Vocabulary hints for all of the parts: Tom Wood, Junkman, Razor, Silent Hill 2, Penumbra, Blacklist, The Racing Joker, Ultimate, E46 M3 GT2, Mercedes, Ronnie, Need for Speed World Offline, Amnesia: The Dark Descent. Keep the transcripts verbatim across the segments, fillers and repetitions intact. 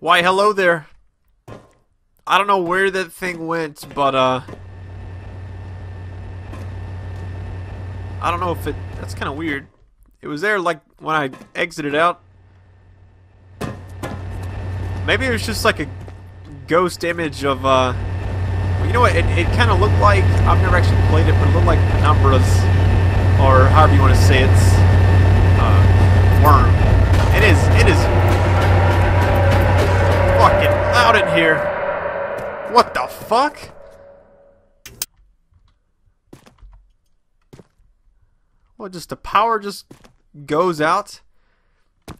Why, hello there. I don't know where that thing went, but, uh... I don't know if it... That's kind of weird. It was there, like, when I exited out. Maybe it was just, like, a ghost image of, uh... Well, you know what? It, it kind of looked like... I've never actually played it, but it looked like Penumbra's... Or however you want to say it's... Uh... Worm. It is... It is... Fucking loud in here. What the fuck? Well, just the power just goes out.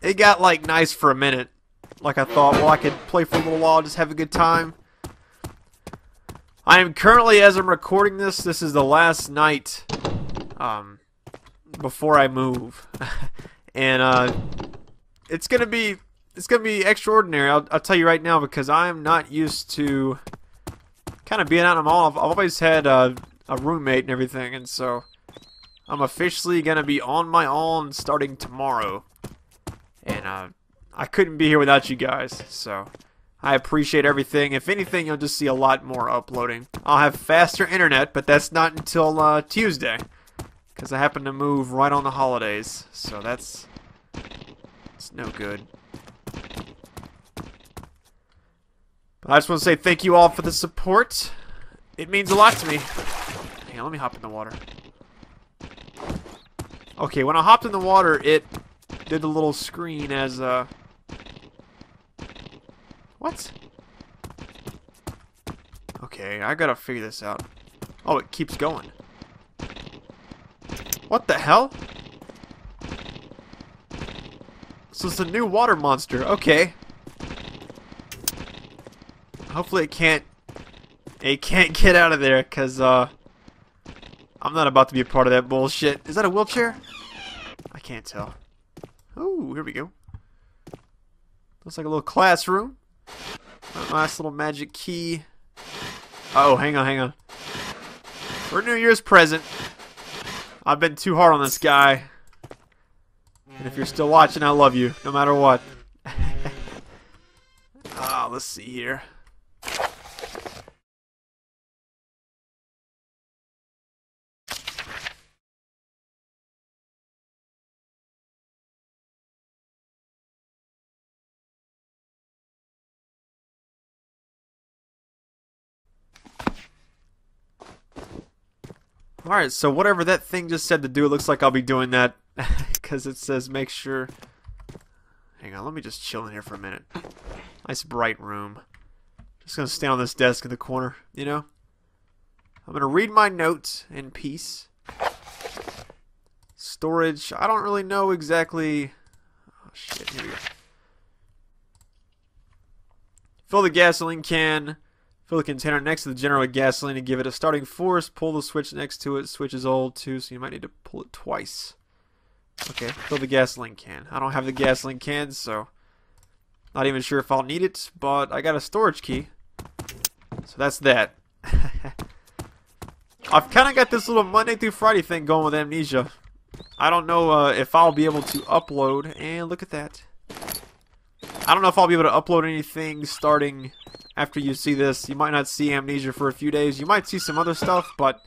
It got like nice for a minute. Like I thought, well, I could play for a little while, just have a good time. I am currently, as I'm recording this, this is the last night um, before I move, and uh, it's gonna be it's gonna be extraordinary. I'll, I'll tell you right now because I am not used to kind of being out in the mall. I've always had a, a roommate and everything, and so. I'm officially gonna be on my own starting tomorrow, and uh, I couldn't be here without you guys, so I appreciate everything. If anything, you'll just see a lot more uploading. I'll have faster internet, but that's not until uh, Tuesday, because I happen to move right on the holidays, so that's, that's no good. But I just want to say thank you all for the support. It means a lot to me. Hang on, let me hop in the water. Okay, when I hopped in the water, it did the little screen as a... What? Okay, I gotta figure this out. Oh, it keeps going. What the hell? So it's a new water monster. Okay. Hopefully it can't... It can't get out of there, because, uh... I'm not about to be a part of that bullshit. Is that a wheelchair? I can't tell. Ooh, here we go. Looks like a little classroom. Nice little magic key. Uh-oh, hang on, hang on. For New Year's present. I've been too hard on this guy. And if you're still watching, I love you, no matter what. Ah, oh, let's see here. Alright, so whatever that thing just said to do, it looks like I'll be doing that because it says make sure... Hang on, let me just chill in here for a minute. Nice bright room. Just gonna stand on this desk in the corner, you know? I'm gonna read my notes in peace. Storage, I don't really know exactly... Oh shit, here we go. Fill the gasoline can. Fill the container next to the generator with gasoline and give it a starting force. Pull the switch next to it. Switch is old too, so you might need to pull it twice. Okay, fill the gasoline can. I don't have the gasoline can, so... Not even sure if I'll need it, but I got a storage key. So that's that. I've kind of got this little Monday through Friday thing going with Amnesia. I don't know uh, if I'll be able to upload. And look at that. I don't know if I'll be able to upload anything starting... After you see this, you might not see Amnesia for a few days. You might see some other stuff, but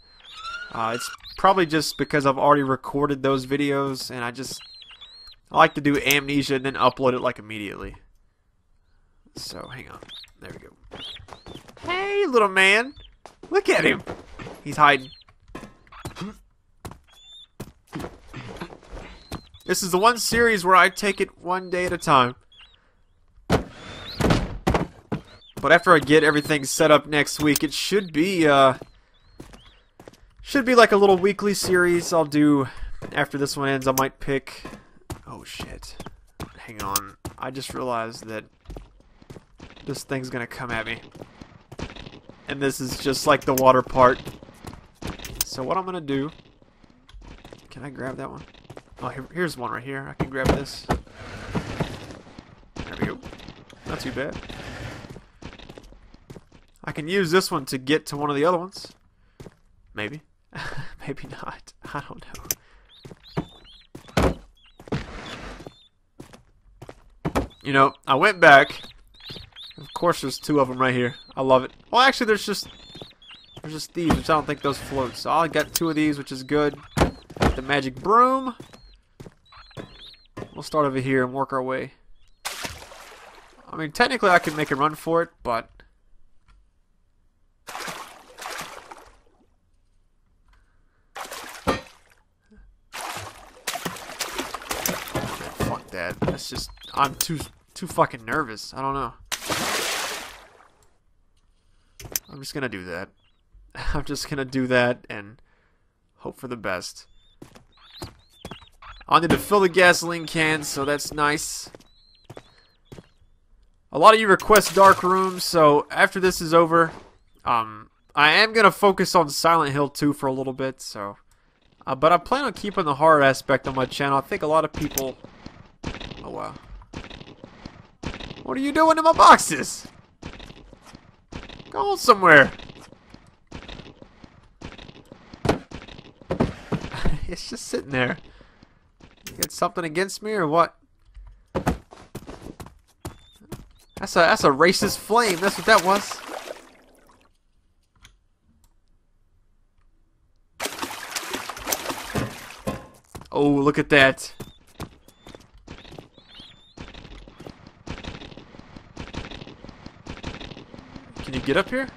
uh, it's probably just because I've already recorded those videos, and I just I like to do Amnesia and then upload it like immediately. So hang on, there we go. Hey, little man, look at him. He's hiding. This is the one series where I take it one day at a time. But after I get everything set up next week, it should be, uh, should be like a little weekly series I'll do after this one ends. I might pick, oh shit, hang on, I just realized that this thing's gonna come at me. And this is just like the water part. So what I'm gonna do, can I grab that one? Oh, here, here's one right here, I can grab this. There we go, not too bad. I can use this one to get to one of the other ones. Maybe. Maybe not. I don't know. You know, I went back course there's two of them right here. I love it. Well, actually, there's just there's just these, which I don't think those float. So I got two of these, which is good. Got the magic broom. We'll start over here and work our way. I mean, technically, I could make a run for it, but fuck that. That's just I'm too too fucking nervous. I don't know. I'm just gonna do that. I'm just gonna do that and hope for the best. I need to fill the gasoline can, so that's nice. A lot of you request dark rooms, so after this is over, um, I am gonna focus on Silent Hill two for a little bit. So, uh, but I plan on keeping the horror aspect on my channel. I think a lot of people. Oh wow! What are you doing to my boxes? Go somewhere. It's just sitting there. You got something against me or what? That's a that's a racist flame. That's what that was. Oh, look at that. Can you get up here?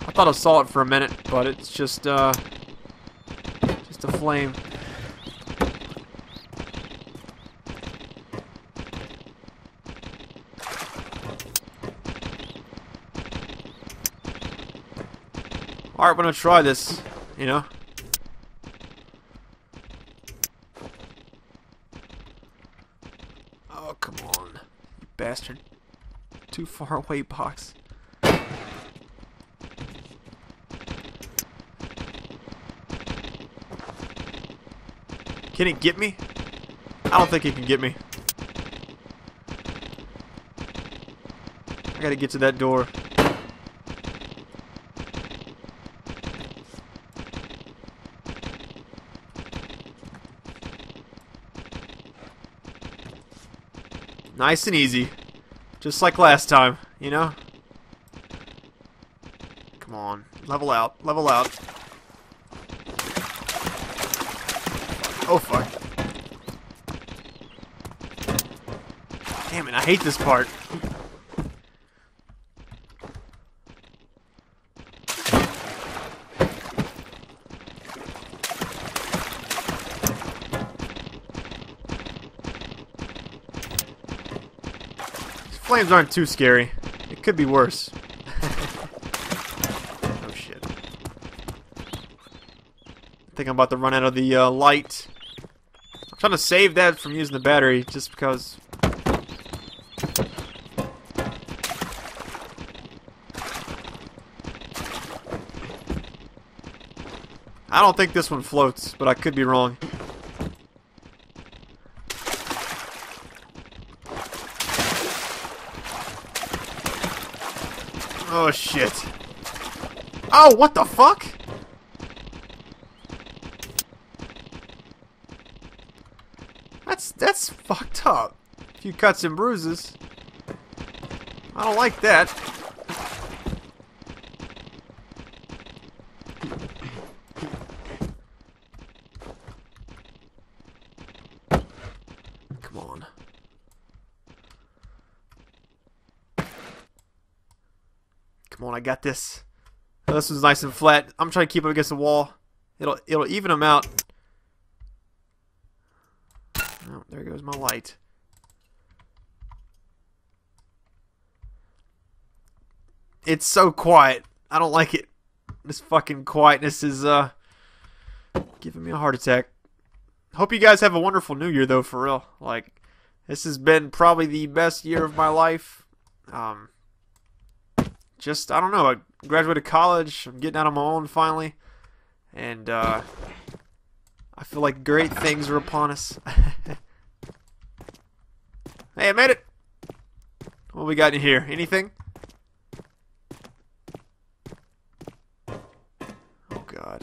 I thought I saw it for a minute, but it's just uh just a flame. Alright, we're gonna try this, you know. Oh, come on, you bastard. Too far away, box. Can it get me? I don't think it can get me. I gotta get to that door. Nice and easy. Just like last time, you know? Come on. Level out. Level out. Oh, fuck. Damn it, I hate this part. Flames aren't too scary. It could be worse. Oh shit. I think I'm about to run out of the uh, light. I'm trying to save that from using the battery just because. I don't think this one floats, but I could be wrong. Oh shit. Oh, what the fuck? That's that's fucked up. A few cuts and bruises. I don't like that. Come on. Come on, I got this. Oh, this one's nice and flat. I'm trying to keep it against the wall. It'll it'll even them out. Oh, there goes my light. It's so quiet. I don't like it. This fucking quietness is uh giving me a heart attack. Hope you guys have a wonderful new year though, for real. Like, this has been probably the best year of my life. Um Just, I don't know, I graduated college, I'm getting out on my own finally, and uh, I feel like great things are upon us. Hey, I made it! What we got in here? Anything? Oh god.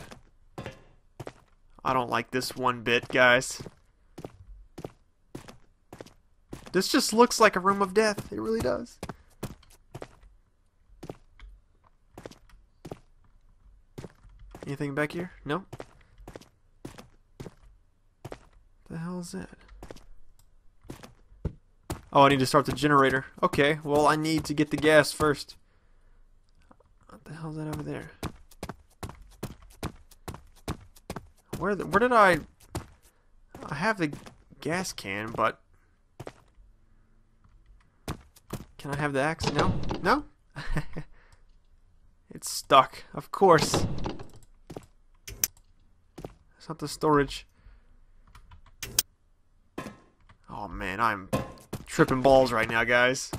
I don't like this one bit, guys. This just looks like a room of death. It really does. Anything back here? No? The hell is that? Oh, I need to start the generator. Okay, well, I need to get the gas first. What the hell is that over there? Where the, where did I... I have the gas can, but... Can I have the axe? No? No? It's stuck. Of course. It's not the storage. Oh man, I'm tripping balls right now, guys.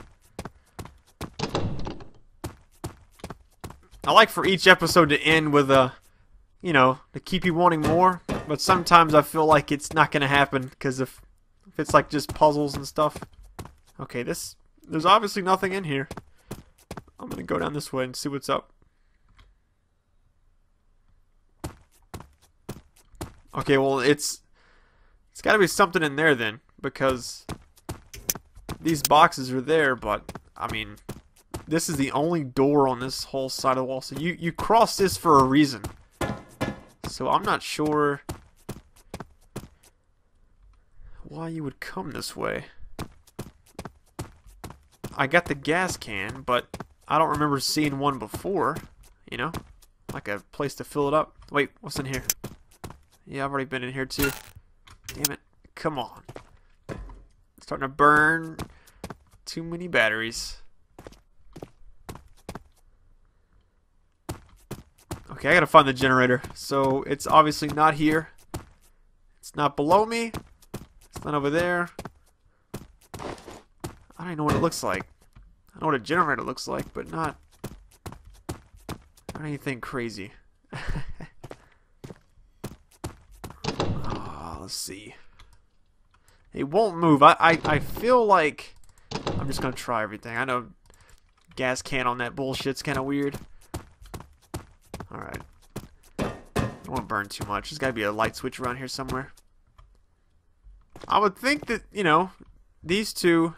I like for each episode to end with a... You know, to keep you wanting more. But sometimes I feel like it's not going to happen. Because if, if it's like just puzzles and stuff. Okay, this... There's obviously nothing in here. I'm going to go down this way and see what's up. Okay, well, it's... It's got to be something in there then. Because... These boxes are there, but... I mean... This is the only door on this whole side of the wall. So you, you cross this for a reason. So I'm not sure... Why you would come this way. I got the gas can, but I don't remember seeing one before, you know? Like a place to fill it up. Wait, what's in here? Yeah, I've already been in here too. Damn it. Come on. It's starting to burn too many batteries. Okay, I gotta find the generator. So it's obviously not here. It's not below me. It's not over there. I don't even know what it looks like. I know what a generator looks like, but not, not anything crazy. Oh, let's see. It won't move. I, I, I feel like I'm just going to try everything. I know gas can on that bullshit's kind of weird. Alright. I don't want to burn too much. There's got to be a light switch around here somewhere. I would think that, you know, these two...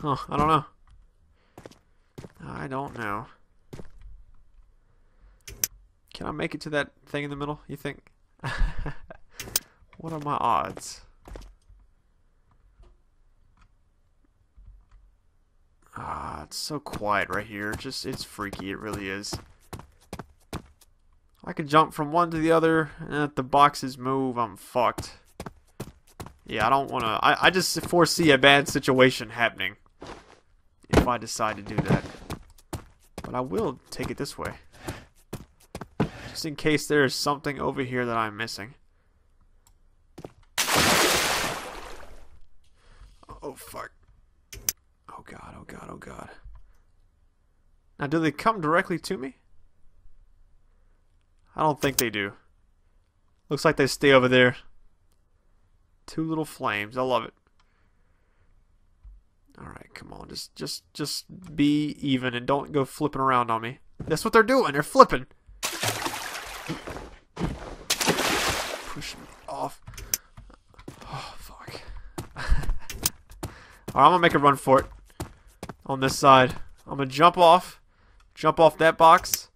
Huh, I don't know. I don't know. Can I make it to that thing in the middle, you think? What are my odds? Ah, it's so quiet right here. Just, it's freaky, it really is. I could jump from one to the other, and if the boxes move, I'm fucked. Yeah, I don't want to... I, I just foresee a bad situation happening. If I decide to do that. But I will take it this way. Just in case there is something over here that I'm missing. Oh, fuck. Oh, God, oh, God, oh, God. Now, do they come directly to me? I don't think they do. Looks like they stay over there. Two little flames. I love it. Alright, come on. Just just, just be even and don't go flipping around on me. That's what they're doing. They're flipping. Pushing me off. Oh, fuck. Alright, I'm going to make a run for it. On this side. I'm going to jump off. Jump off that box.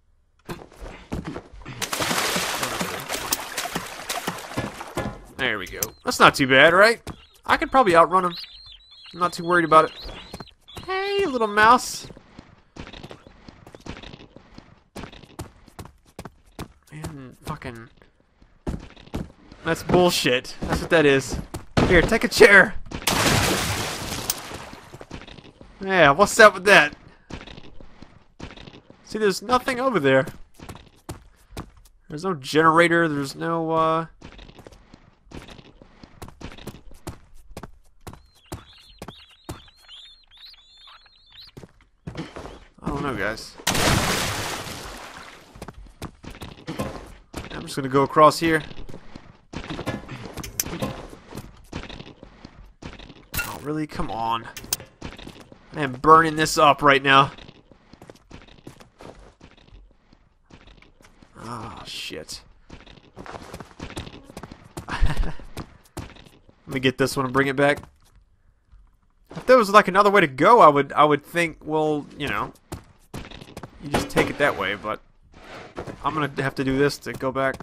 There we go. That's not too bad, right? I could probably outrun him. I'm not too worried about it. Hey, little mouse. Man, fucking... That's bullshit. That's what that is. Here, take a chair. Yeah, what's up with that? See, there's nothing over there. There's no generator. There's no, uh... guys. I'm just gonna go across here. Oh, really? Come on. I am burning this up right now. Oh, shit. Let me get this one and bring it back. If there was like another way to go, I would I would think, well, you know, you just take it that way, but I'm going to have to do this to go back.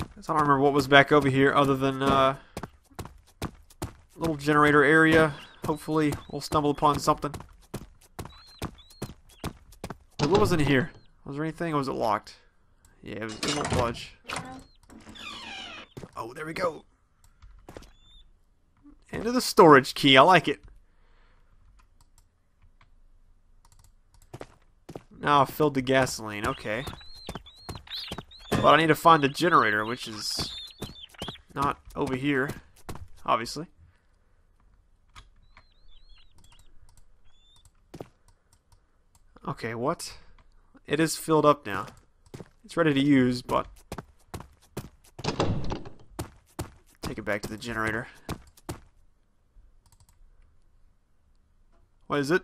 I don't remember what was back over here other than uh little generator area. Hopefully we'll stumble upon something. But what was in here? Was there anything, or was it locked? Yeah, it, was, it won't budge. Oh, there we go. Into the storage key. I like it. Now I filled the gasoline. Okay. But I need to find the generator, which is not over here, obviously. Okay, what? It is filled up now. It's ready to use, but... Take it back to the generator. What is it?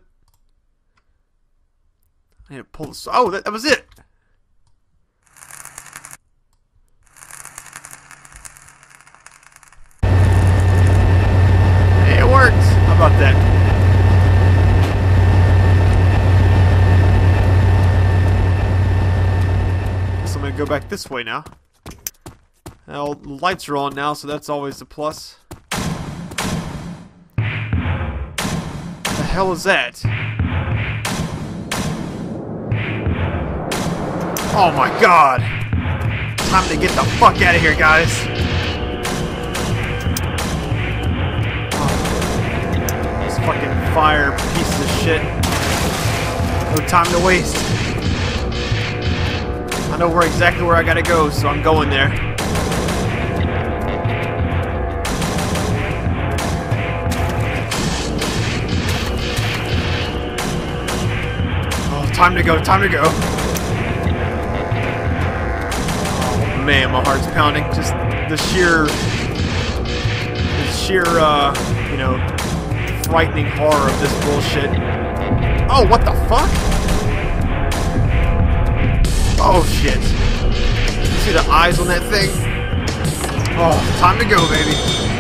I need to pull this... Oh, that, that was it! It worked! How about that? Go back this way now. Now the lights are on now, so that's always a plus. The hell is that? Oh my god! Time to get the fuck out of here, guys! Oh, this fucking fire piece of shit. No time to waste. I know where exactly where I gotta go, so I'm going there. Oh, time to go, time to go. Oh man, my heart's pounding. Just the sheer, the sheer, uh, you know, frightening horror of this bullshit. Oh, what the fuck? Oh shit. You see the eyes on that thing? Oh, time to go, baby.